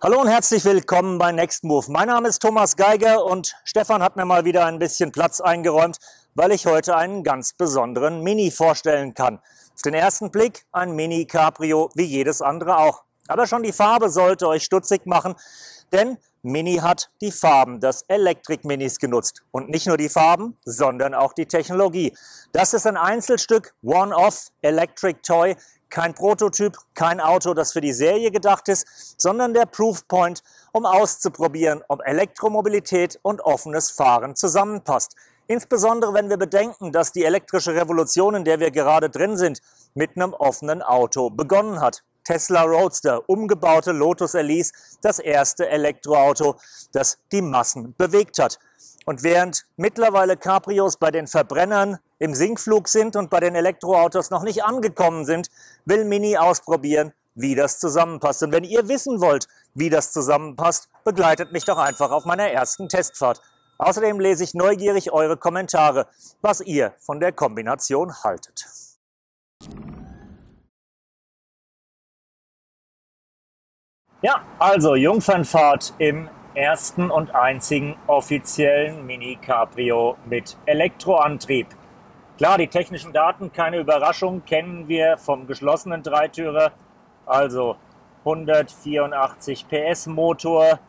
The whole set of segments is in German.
Hallo und herzlich willkommen bei nextmove. Mein Name ist Thomas Geiger und Stefan hat mir mal wieder ein bisschen Platz eingeräumt, weil ich heute einen ganz besonderen Mini vorstellen kann. Auf den ersten Blick ein Mini Cabrio wie jedes andere auch. Aber schon die Farbe sollte euch stutzig machen, denn Mini hat die Farben des Elektrik-Minis genutzt. Und nicht nur die Farben, sondern auch die Technologie. Das ist ein Einzelstück One-Off Electric Toy. Kein Prototyp, kein Auto, das für die Serie gedacht ist, sondern der Proofpoint, um auszuprobieren, ob Elektromobilität und offenes Fahren zusammenpasst. Insbesondere wenn wir bedenken, dass die elektrische Revolution, in der wir gerade drin sind, mit einem offenen Auto begonnen hat. Tesla Roadster, umgebaute Lotus Elise, das erste Elektroauto, das die Massen bewegt hat. Und während mittlerweile Cabrios bei den Verbrennern im Sinkflug sind und bei den Elektroautos noch nicht angekommen sind, will Mini ausprobieren, wie das zusammenpasst. Und wenn ihr wissen wollt, wie das zusammenpasst, begleitet mich doch einfach auf meiner ersten Testfahrt. Außerdem lese ich neugierig eure Kommentare, was ihr von der Kombination haltet. Ja, also Jungfernfahrt im ersten und einzigen offiziellen Mini-Cabrio mit Elektroantrieb. Klar, die technischen Daten, keine Überraschung, kennen wir vom geschlossenen Dreitürer. Also 184 PS Motor,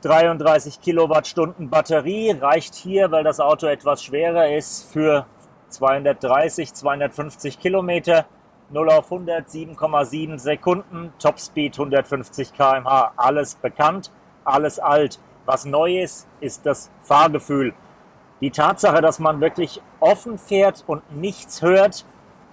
33 Kilowattstunden Batterie, reicht hier, weil das Auto etwas schwerer ist, für 230, 250 Kilometer. 0 auf 100, 7,7 Sekunden, Topspeed 150 km/h, alles bekannt, alles alt. Was neu ist, ist das Fahrgefühl. Die Tatsache, dass man wirklich offen fährt und nichts hört,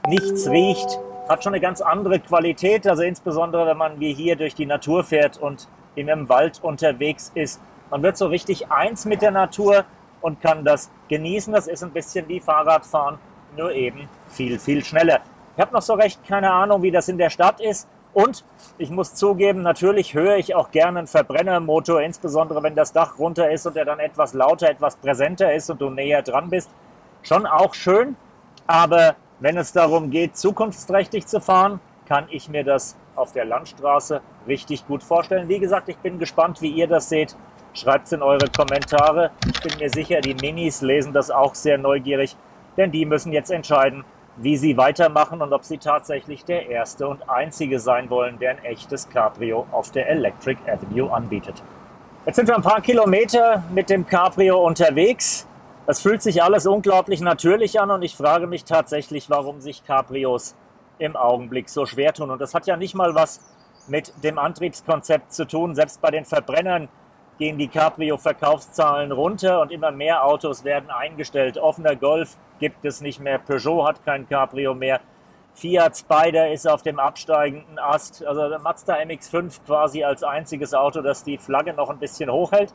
nichts riecht, hat schon eine ganz andere Qualität. Also insbesondere, wenn man wie hier durch die Natur fährt und im Wald unterwegs ist. Man wird so richtig eins mit der Natur und kann das genießen. Das ist ein bisschen wie Fahrradfahren, nur eben viel, viel schneller. Ich habe noch so recht keine Ahnung, wie das in der Stadt ist, und ich muss zugeben, natürlich höre ich auch gerne einen Verbrennermotor, insbesondere wenn das Dach runter ist und er dann etwas lauter, etwas präsenter ist und du näher dran bist. Schon auch schön, aber wenn es darum geht, zukunftsträchtig zu fahren, kann ich mir das auf der Landstraße richtig gut vorstellen. Wie gesagt, ich bin gespannt, wie ihr das seht. Schreibt es in eure Kommentare. Ich bin mir sicher, die Minis lesen das auch sehr neugierig, denn die müssen jetzt entscheiden, wie sie weitermachen und ob sie tatsächlich der erste und einzige sein wollen, der ein echtes Cabrio auf der Electric Avenue anbietet. Jetzt sind wir ein paar Kilometer mit dem Cabrio unterwegs. Das fühlt sich alles unglaublich natürlich an und ich frage mich tatsächlich, warum sich Cabrios im Augenblick so schwer tun. Und das hat ja nicht mal was mit dem Antriebskonzept zu tun. Selbst bei den Verbrennern gehen die Cabrio-Verkaufszahlen runter und immer mehr Autos werden eingestellt. Offener Golf gibt es nicht mehr, Peugeot hat kein Cabrio mehr, Fiat Spider ist auf dem absteigenden Ast, also der Mazda MX5 quasi als einziges Auto, das die Flagge noch ein bisschen hochhält.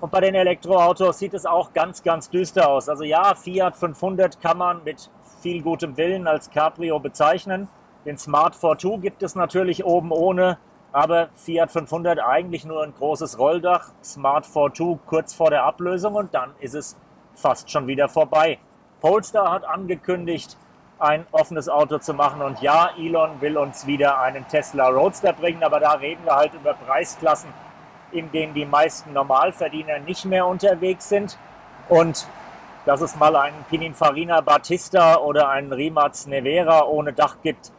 Und bei den Elektroautos sieht es auch ganz, ganz düster aus. Also ja, Fiat 500 kann man mit viel gutem Willen als Cabrio bezeichnen. Den Smart Fortwo gibt es natürlich oben ohne. Aber Fiat 500 eigentlich nur ein großes Rolldach, Smart Fortwo kurz vor der Ablösung, und dann ist es fast schon wieder vorbei. Polestar hat angekündigt, ein offenes Auto zu machen, und ja, Elon will uns wieder einen Tesla Roadster bringen, aber da reden wir halt über Preisklassen, in denen die meisten Normalverdiener nicht mehr unterwegs sind. Und dass es mal einen Pininfarina Battista oder einen Rimac Nevera ohne Dach gibt,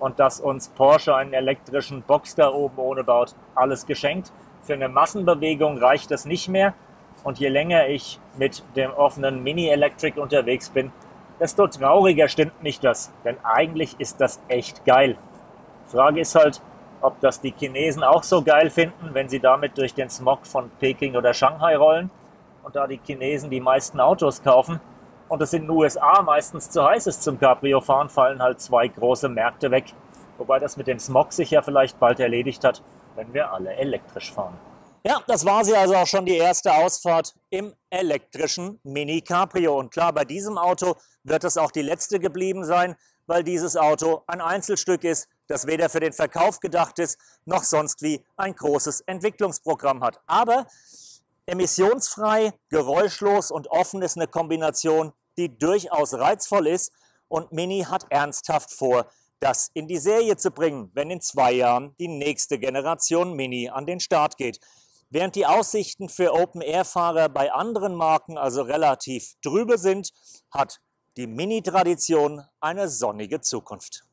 und dass uns Porsche einen elektrischen Boxster oben ohne baut, alles geschenkt. Für eine Massenbewegung reicht das nicht mehr. Und je länger ich mit dem offenen Mini-Electric unterwegs bin, desto trauriger stimmt mich das. Denn eigentlich ist das echt geil. Frage ist halt, ob das die Chinesen auch so geil finden, wenn sie damit durch den Smog von Peking oder Shanghai rollen. Und da die Chinesen die meisten Autos kaufen und es in den USA meistens zu heiß ist zum Cabrio-Fahren, fallen halt zwei große Märkte weg. Wobei das mit dem Smog sich ja vielleicht bald erledigt hat, wenn wir alle elektrisch fahren. Ja, das war sie also auch schon, die erste Ausfahrt im elektrischen Mini Cabrio. Und klar, bei diesem Auto wird es auch die letzte geblieben sein, weil dieses Auto ein Einzelstück ist, das weder für den Verkauf gedacht ist, noch sonst wie ein großes Entwicklungsprogramm hat. Aber emissionsfrei, geräuschlos und offen ist eine Kombination, die durchaus reizvoll ist, und Mini hat ernsthaft vor, das in die Serie zu bringen, wenn in 2 Jahren die nächste Generation Mini an den Start geht. Während die Aussichten für Open-Air-Fahrer bei anderen Marken also relativ trübe sind, hat die Mini-Tradition eine sonnige Zukunft.